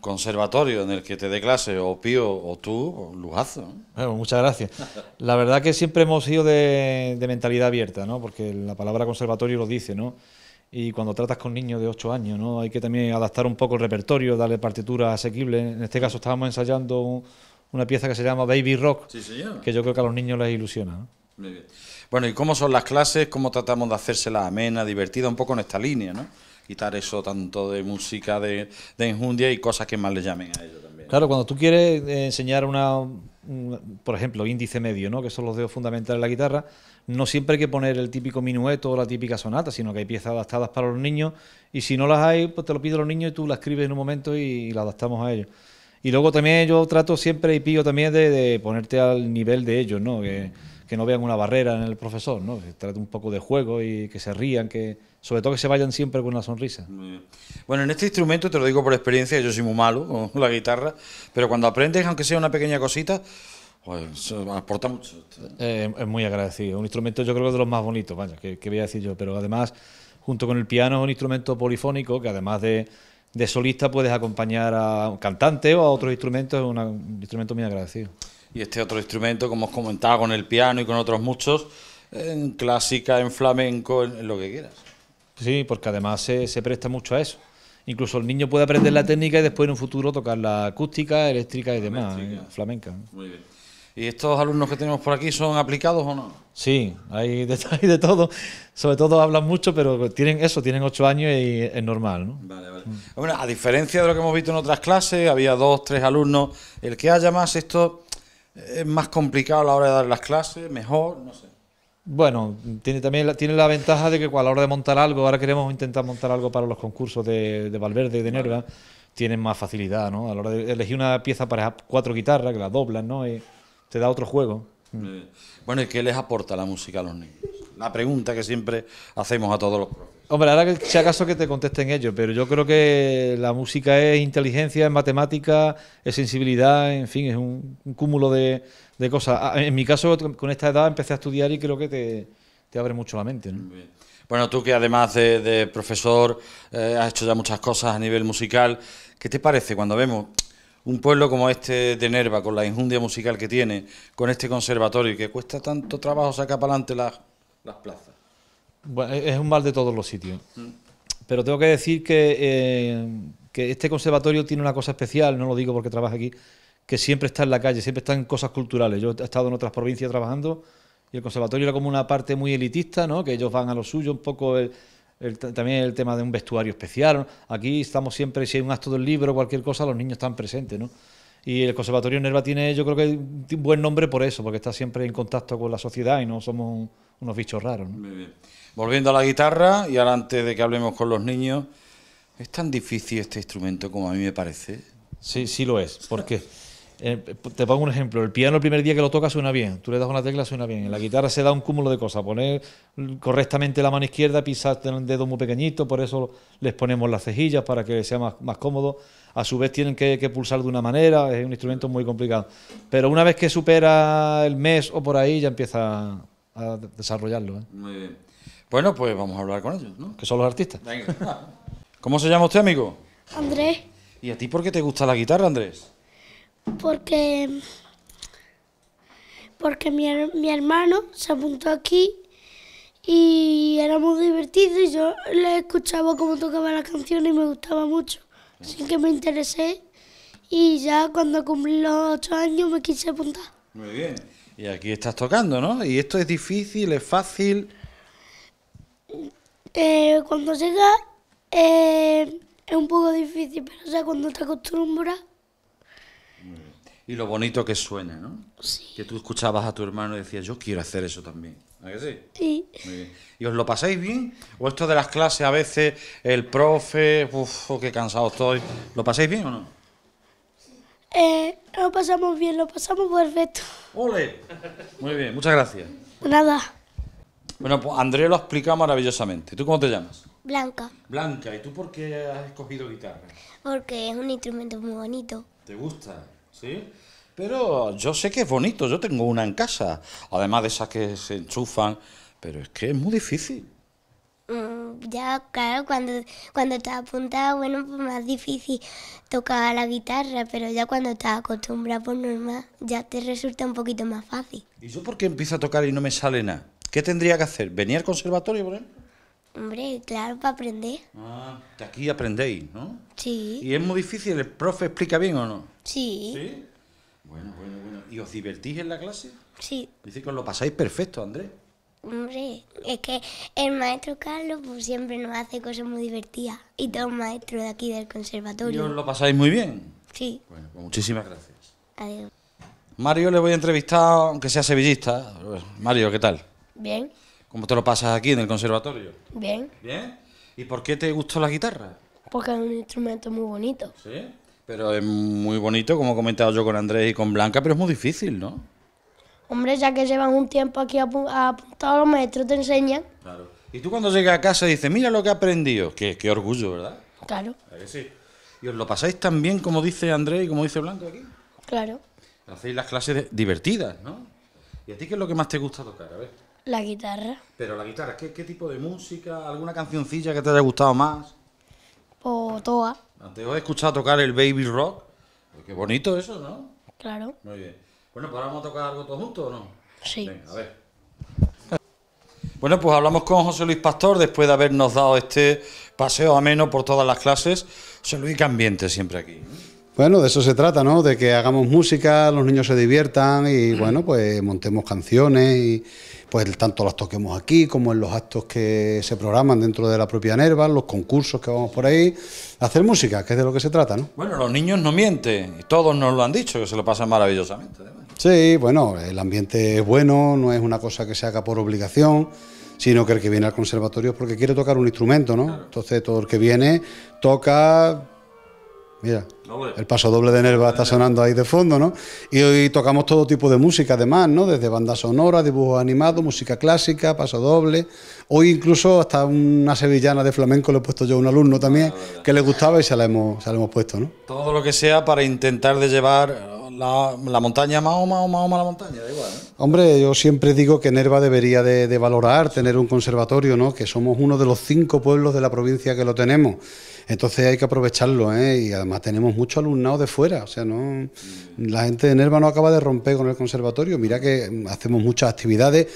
Conservatorio en el que te dé clase, o Pío, o tú, o lujazo. Bueno, muchas gracias. La verdad que siempre hemos sido de, de mentalidad abierta, ¿no? Porque la palabra conservatorio lo dice, ¿no? Y cuando tratas con niños de ocho años, ¿no? Hay que también adaptar un poco el repertorio, darle partituras asequibles. En este caso estábamos ensayando un, una pieza que se llama Baby Rock, sí, señor, que yo creo que a los niños les ilusiona, ¿no? Muy bien. Bueno, ¿y cómo son las clases? ¿Cómo tratamos de hacérselas amena, divertida, un poco en esta línea, ¿no? Quitar eso tanto de música, de, de enjundia y cosas que más le llamen a ellos también. Claro, cuando tú quieres enseñar una, una, por ejemplo, índice medio, ¿no? Que son los dedos fundamentales de la guitarra, no siempre hay que poner el típico minueto o la típica sonata, sino que hay piezas adaptadas para los niños y si no las hay, pues te lo piden los niños y tú las escribes en un momento y, y las adaptamos a ellos. Y luego también yo trato siempre y pillo también de, de ponerte al nivel de ellos, ¿no? Que, que no vean una barrera en el profesor, ¿no? Que se trate un poco de juego y que se rían, que sobre todo que se vayan siempre con una sonrisa. Bueno, en este instrumento, te lo digo por experiencia, yo soy muy malo con la guitarra, pero cuando aprendes, aunque sea una pequeña cosita, pues aporta mucho. Eh, es muy agradecido, un instrumento yo creo que es de los más bonitos, vaya, que, que voy a decir yo, pero además, junto con el piano es un instrumento polifónico que además de, de solista puedes acompañar a un cantante o a otros instrumentos, es una, un instrumento muy agradecido. Y este otro instrumento, como os comentaba, con el piano y con otros muchos, en clásica, en flamenco, en lo que quieras. Sí, porque además se, se presta mucho a eso. Incluso el niño puede aprender la técnica y después en un futuro tocar la acústica, eléctrica y demás, eh, flamenca. Muy bien. ¿Y estos alumnos que tenemos por aquí son aplicados o no? Sí, hay de, hay de todo. Sobre todo hablan mucho, pero tienen eso, tienen ocho años y es normal, ¿no? Vale, vale. Bueno, a diferencia de lo que hemos visto en otras clases, había dos, tres alumnos. El que haya más, esto... ¿Es más complicado a la hora de dar las clases? ¿Mejor? No sé. Bueno, tiene también tiene la ventaja de que a la hora de montar algo, ahora queremos intentar montar algo para los concursos de, de Valverde y de Nerva, vale. Tienen más facilidad, ¿no? A la hora de elegir una pieza para cuatro guitarras, que las doblan, ¿no? Y te da otro juego. Bueno, ¿y qué les aporta la música a los niños? La pregunta que siempre hacemos a todos los profes. Hombre, ahora que si acaso que te contesten ellos, pero yo creo que la música es inteligencia, es matemática, es sensibilidad, en fin, es un, un cúmulo de, de cosas. En mi caso, con esta edad empecé a estudiar y creo que te, te abre mucho la mente, ¿no? Bien. Bueno, tú que además de, de profesor eh, has hecho ya muchas cosas a nivel musical, ¿qué te parece cuando vemos un pueblo como este de Nerva, con la injundia musical que tiene, con este conservatorio, que cuesta tanto trabajo sacar para adelante las, las plazas? Bueno, es un mal de todos los sitios, pero tengo que decir que, eh, que este conservatorio tiene una cosa especial, no lo digo porque trabaja aquí, que siempre está en la calle, siempre está en cosas culturales. Yo he estado en otras provincias trabajando y el conservatorio era como una parte muy elitista, ¿no? Que ellos van a lo suyo, un poco el, el, también el tema de un vestuario especial. Aquí estamos siempre, si hay un acto del libro o cualquier cosa, los niños están presentes, ¿no? Y el Conservatorio Nerva tiene, yo creo que un buen nombre por eso, porque está siempre en contacto con la sociedad y no somos unos bichos raros, ¿no? Muy bien. Volviendo a la guitarra, y ahora antes de que hablemos con los niños, ¿es tan difícil este instrumento como a mí me parece? Sí, sí lo es, porque eh, te pongo un ejemplo, el piano el primer día que lo tocas suena bien, tú le das una tecla suena bien, en la guitarra se da un cúmulo de cosas, poner correctamente la mano izquierda, pisar un dedo muy pequeñito, por eso les ponemos las cejillas para que sea más, más cómodo. A su vez tienen que, que pulsar de una manera, es un instrumento muy complicado. Pero una vez que supera el mes o por ahí, ya empieza a, a desarrollarlo, ¿eh? Muy bien. Bueno, pues vamos a hablar con ellos, ¿no? Que son los artistas. Venga. ¿Cómo se llama usted, amigo? Andrés. ¿Y a ti por qué te gusta la guitarra, Andrés? Porque, porque mi, mi hermano se apuntó aquí y era muy divertido y yo le escuchaba cómo tocaba las canciones y me gustaba mucho. Así que me interesé y ya cuando cumplí los ocho años me quise apuntar. Muy bien. Y aquí estás tocando, ¿no? ¿Y esto es difícil, es fácil? Eh, cuando llegas eh, es un poco difícil, pero ya cuando te acostumbras. Y lo bonito que suena, ¿no? Sí. Que tú escuchabas a tu hermano y decías, yo quiero hacer eso también. ¿A que sí? Sí. Muy bien. ¿Y os lo pasáis bien? ¿O esto de las clases a veces, el profe, uff, qué cansado estoy? ¿Lo pasáis bien o no? Eh, lo pasamos bien, lo pasamos perfecto. ¡Ole! Muy bien, muchas gracias. Nada. Bueno, pues André lo ha explicado maravillosamente. ¿Tú cómo te llamas? Blanca. Blanca, ¿y tú por qué has escogido guitarra? Porque es un instrumento muy bonito. ¿Te gusta? ¿Sí? Pero yo sé que es bonito, yo tengo una en casa, además de esas que se enchufan, pero es que es muy difícil. Mm, ya, claro, cuando, cuando estás apuntado, bueno, pues más difícil tocar la guitarra, pero ya cuando estás acostumbrado, pues normal, ya te resulta un poquito más fácil. ¿Y yo por qué empiezo a tocar y no me sale nada? ¿Qué tendría que hacer? ¿Venir al conservatorio, por ejemplo? Hombre, claro, para aprender. Ah, que aquí aprendéis, ¿no? Sí. ¿Y es muy difícil? ¿El profe explica bien o no? Sí. ¿Sí? Bueno, bueno, bueno. ¿Y os divertís en la clase? Sí. Dice que os lo pasáis perfecto, Andrés. Hombre, es que el maestro Carlos pues, siempre nos hace cosas muy divertidas. Y todos los maestros de aquí del conservatorio. ¿Y os lo pasáis muy bien? Sí. Bueno, pues muchísimas gracias. Adiós. Mario, le voy a entrevistar, aunque sea sevillista. Mario, ¿qué tal? Bien. ¿Cómo te lo pasas aquí en el conservatorio? Bien. ¿Bien? ¿Y por qué te gustó la guitarra? Porque es un instrumento muy bonito. ¿Sí? Pero es muy bonito, como he comentado yo con Andrés y con Blanca, pero es muy difícil, ¿no? Hombre, ya que llevan un tiempo aquí apuntado, los maestros te enseñan. Claro. Y tú cuando llegas a casa dices, mira lo que he aprendido. Qué, qué orgullo, ¿verdad? Claro. ¿A que sí? ¿Y os lo pasáis tan bien como dice Andrés y como dice Blanca aquí? Claro. Hacéis las clases divertidas, ¿no? ¿Y a ti qué es lo que más te gusta tocar? A ver. La guitarra. Pero la guitarra, ¿qué, qué tipo de música? ¿Alguna cancioncilla que te haya gustado más? O todas. Antes os he escuchado tocar el baby rock. Qué bonito eso, ¿no? Claro. Muy bien. Bueno, pues ahora vamos a tocar algo todos juntos, ¿o no? Sí. Venga, a ver. Bueno, pues hablamos con José Luis Pastor después de habernos dado este paseo ameno por todas las clases. José Luis, qué ambiente siempre aquí. Bueno, de eso se trata, ¿no? De que hagamos música, los niños se diviertan y, bueno, pues montemos canciones y, pues, tanto las toquemos aquí como en los actos que se programan dentro de la propia Nerva, los concursos que vamos por ahí, hacer música, que es de lo que se trata, ¿no? Bueno, los niños no mienten y todos nos lo han dicho, que se lo pasan maravillosamente, además. Sí, bueno, el ambiente es bueno, no es una cosa que se haga por obligación, sino que el que viene al conservatorio es porque quiere tocar un instrumento, ¿no? Claro. Entonces, todo el que viene toca... Mira, el paso doble de Nerva está sonando ahí de fondo, ¿no? Y hoy tocamos todo tipo de música, además, ¿no? Desde bandas sonoras, dibujos animados, música clásica, paso doble. Hoy incluso hasta una sevillana de flamenco le he puesto yo a un alumno también, que le gustaba y se la hemos, se la hemos puesto, ¿no? Todo lo que sea para intentar de llevar la, la montaña más o más o más o más la montaña, da igual, ¿eh? Hombre, yo siempre digo que Nerva debería de, de valorar tener un conservatorio, ¿no? Que somos uno de los cinco pueblos de la provincia que lo tenemos. Entonces hay que aprovecharlo, ¿eh? Y además tenemos mucho alumnado de fuera, o sea, no, la gente de Nerva no acaba de romper con el conservatorio. Mira que hacemos muchas actividades,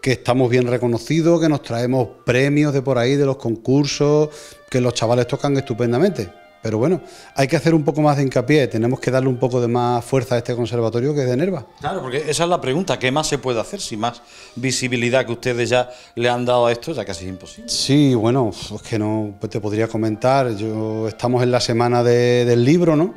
que estamos bien reconocidos, que nos traemos premios de por ahí, de los concursos, que los chavales tocan estupendamente. Pero bueno, hay que hacer un poco más de hincapié, tenemos que darle un poco de más fuerza a este conservatorio que es de Nerva. Claro, porque esa es la pregunta, ¿qué más se puede hacer? Si más visibilidad que ustedes ya le han dado a esto, ya casi es imposible. Sí, bueno, es que no pues te podría comentar, yo estamos en la semana de, del libro, ¿no?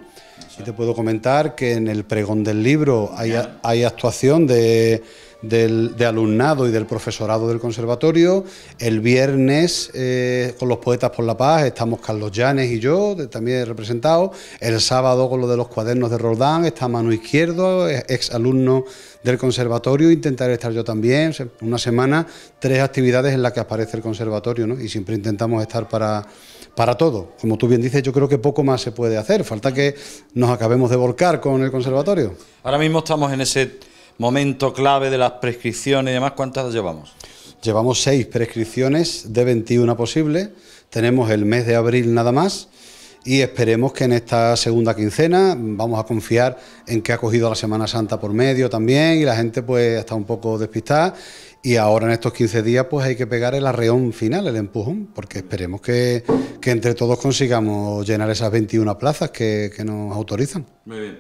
Sí. Y te puedo comentar que en el pregón del libro hay, hay actuación de... Del, de alumnado y del profesorado del conservatorio. El viernes eh, con los Poetas por la Paz estamos Carlos Llanes y yo, de, también representados. El sábado con lo de los cuadernos de Roldán está Manu Izquierdo, ex alumno del conservatorio, intentaré estar yo también. Una semana, tres actividades en las que aparece el conservatorio, ¿no? Y siempre intentamos estar para, para todo. Como tú bien dices, yo creo que poco más se puede hacer, falta que nos acabemos de volcar con el conservatorio. Ahora mismo estamos en ese... momento clave de las prescripciones y demás. ¿Cuántas llevamos? Llevamos seis prescripciones de veintiuna posibles. Tenemos el mes de abril nada más y esperemos que en esta segunda quincena vamos a confiar en que ha cogido la Semana Santa por medio también y la gente pues está un poco despistada. Y ahora en estos quince días pues hay que pegar el arreón final, el empujón, porque esperemos que, que entre todos consigamos llenar esas veintiuna plazas que, que nos autorizan. Muy bien.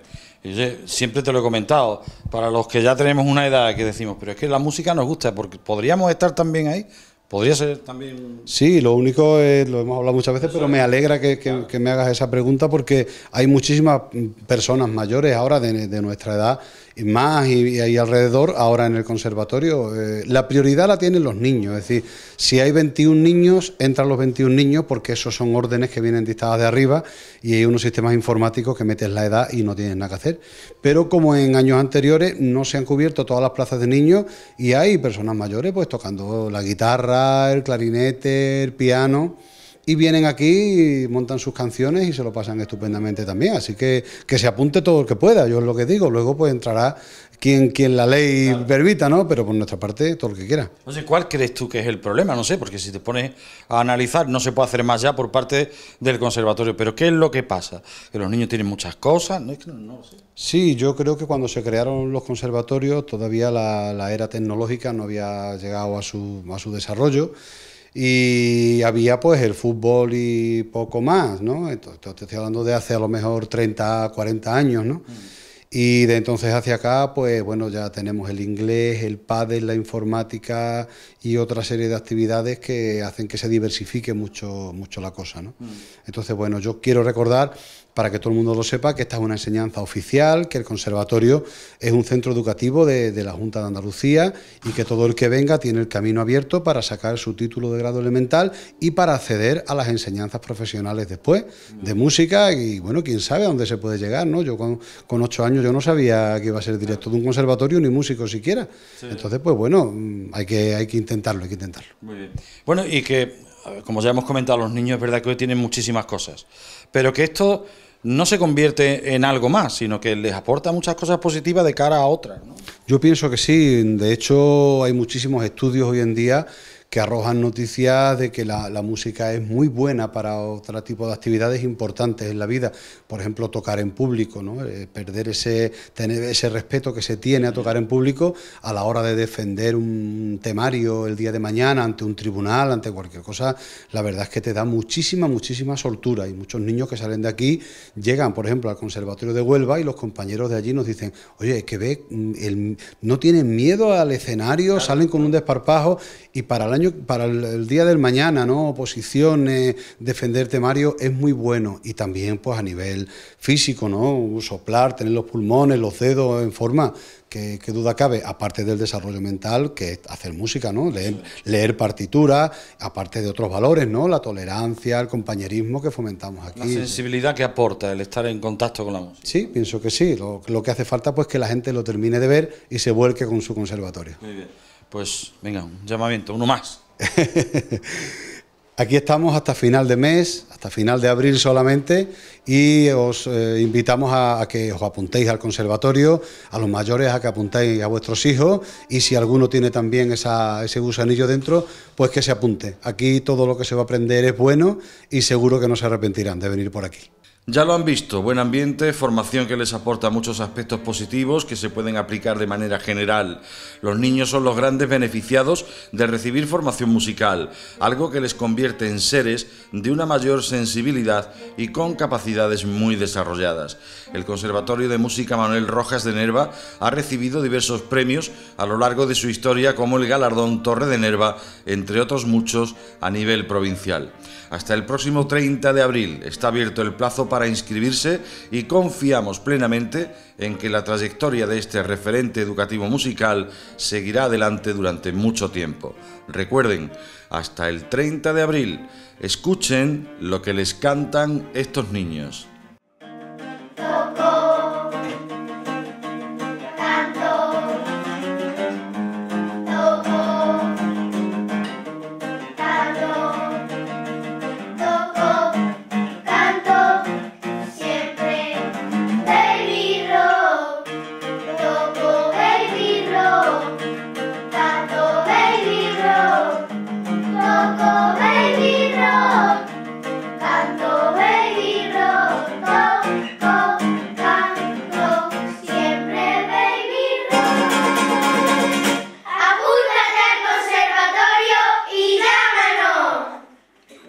Siempre te lo he comentado, para los que ya tenemos una edad que decimos, pero es que la música nos gusta, porque podríamos estar también ahí, podría ser también... Sí, lo único, es, lo hemos hablado muchas veces, pero me alegra que, que, que me hagas esa pregunta, porque hay muchísimas personas mayores ahora de, de nuestra edad, y más y, y ahí alrededor, ahora en el conservatorio. Eh, la prioridad la tienen los niños, es decir, si hay veintiún niños, entran los veintiún niños, porque esos son órdenes que vienen dictadas de arriba y hay unos sistemas informáticos que metes la edad y no tienes nada que hacer. Pero como en años anteriores no se han cubierto todas las plazas de niños y hay personas mayores pues tocando la guitarra, el clarinete, el piano... Y vienen aquí, y montan sus canciones y se lo pasan estupendamente también. Así que que se apunte todo el que pueda, yo es lo que digo. Luego pues entrará quien, quien la ley claro. permita, ¿no? Pero por nuestra parte, todo el que quiera. No sé, ¿cuál crees tú que es el problema? No sé, porque si te pones a analizar, no se puede hacer más ya por parte del conservatorio. Pero ¿qué es lo que pasa? Que los niños tienen muchas cosas, no es que no, no lo sé. Sí, yo creo que cuando se crearon los conservatorios, todavía la, la era tecnológica no había llegado a su, a su desarrollo. Y había pues el fútbol y poco más, ¿no? Entonces, te estoy hablando de hace a lo mejor treinta, cuarenta años, ¿no? Mm. Y de entonces hacia acá, pues bueno, ya tenemos el inglés, el pádel, la informática y otra serie de actividades que hacen que se diversifique mucho, mucho la cosa, ¿no? Mm. Entonces, bueno, yo quiero recordar, para que todo el mundo lo sepa, que esta es una enseñanza oficial, que el conservatorio es un centro educativo de, de la Junta de Andalucía y que todo el que venga tiene el camino abierto para sacar su título de grado elemental y para acceder a las enseñanzas profesionales después de música y, bueno, quién sabe a dónde se puede llegar, ¿no? Yo con, con ocho años yo no sabía que iba a ser director de un conservatorio ni músico siquiera. Sí. Entonces, pues bueno, hay que, hay que intentarlo, hay que intentarlo. Muy bien. Bueno, y que... como ya hemos comentado, los niños es verdad que hoy tienen muchísimas cosas, pero que esto no se convierte en algo más, sino que les aporta muchas cosas positivas de cara a otras, ¿no? Yo pienso que sí, de hecho hay muchísimos estudios hoy en día que arrojan noticias de que la, la música es muy buena para otro tipo de actividades importantes en la vida, por ejemplo tocar en público, ¿no? Eh, perder ese, tener ese respeto que se tiene a tocar en público a la hora de defender un temario el día de mañana ante un tribunal, ante cualquier cosa. La verdad es que te da muchísima, muchísima soltura, y muchos niños que salen de aquí llegan, por ejemplo, al Conservatorio de Huelva y los compañeros de allí nos dicen, oye, es que ve, el, no tienen miedo al escenario, claro, salen con un desparpajo, y para el año para el día del mañana, ¿no? Oposiciones, defender temario es muy bueno. Y también pues a nivel físico, ¿no? Soplar, tener los pulmones, los dedos en forma, que, que duda cabe, aparte del desarrollo mental, que es hacer música, ¿no? Leer, leer partituras, aparte de otros valores, ¿no? La tolerancia, el compañerismo que fomentamos aquí. La sensibilidad que aporta el estar en contacto con la música. Sí, pienso que sí. Lo, lo que hace falta pues que la gente lo termine de ver y se vuelque con su conservatorio. Muy bien. Pues venga, un llamamiento, uno más. Aquí estamos hasta final de mes, hasta final de abril solamente, y os eh, invitamos a, a que os apuntéis al conservatorio, a los mayores a que apuntéis a vuestros hijos, y si alguno tiene también esa, ese gusanillo dentro, pues que se apunte. Aquí todo lo que se va a aprender es bueno y seguro que no se arrepentirán de venir por aquí. Ya lo han visto, buen ambiente, formación que les aporta muchos aspectos positivos que se pueden aplicar de manera general. Los niños son los grandes beneficiados de recibir formación musical, algo que les convierte en seres de una mayor sensibilidad y con capacidades muy desarrolladas. El Conservatorio de Música Manuel Rojas de Nerva ha recibido diversos premios a lo largo de su historia, como el galardón Torre de Nerva, entre otros muchos a nivel provincial. Hasta el próximo treinta de abril está abierto el plazo para para inscribirse, y confiamos plenamente en que la trayectoria de este referente educativo musical seguirá adelante durante mucho tiempo. Recuerden, hasta el treinta de abril, escuchen lo que les cantan estos niños.